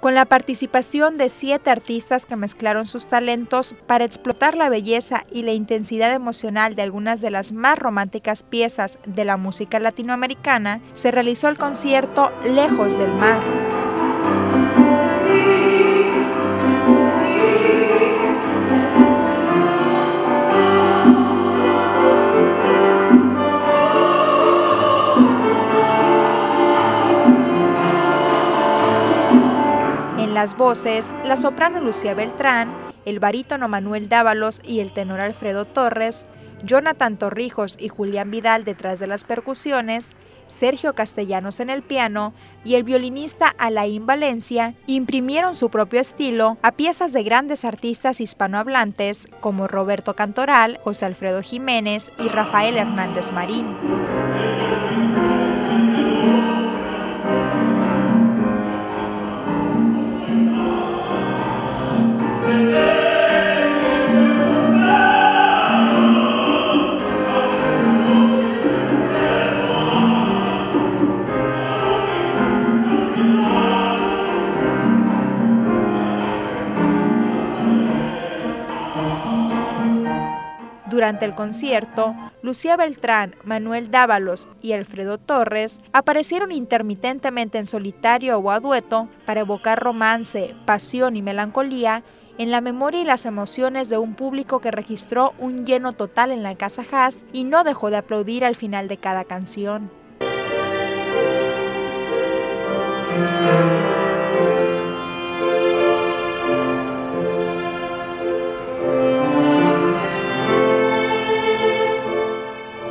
con la participación de 7 artistas que mezclaron sus talentos para explotar la belleza y la intensidad emocional de algunas de las más románticas piezas de la música latinoamericana, se realizó el concierto Lejos del Mar. Las voces, la soprano Lucía Beltrán, el barítono Manuel Dávalos y el tenor Alfredo Torres, Jonathan Torrijos y Julián Vidal detrás de las percusiones, Sergio Castellanos en el piano y el violinista Alaín Valencia imprimieron su propio estilo a piezas de grandes artistas hispanohablantes como Roberto Cantoral, José Alfredo Jiménez y Rafael Hernández Marín. Durante el concierto, Lucía Beltrán, Manuel Dávalos y Alfredo Torres aparecieron intermitentemente en solitario o a dueto para evocar romance, pasión y melancolía en la memoria y las emociones de un público que registró un lleno total en la Casa Haas y no dejó de aplaudir al final de cada canción.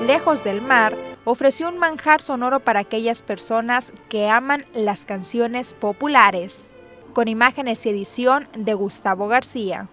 Lejos del Mar ofreció un manjar sonoro para aquellas personas que aman las canciones populares, con imágenes y edición de Gustavo García.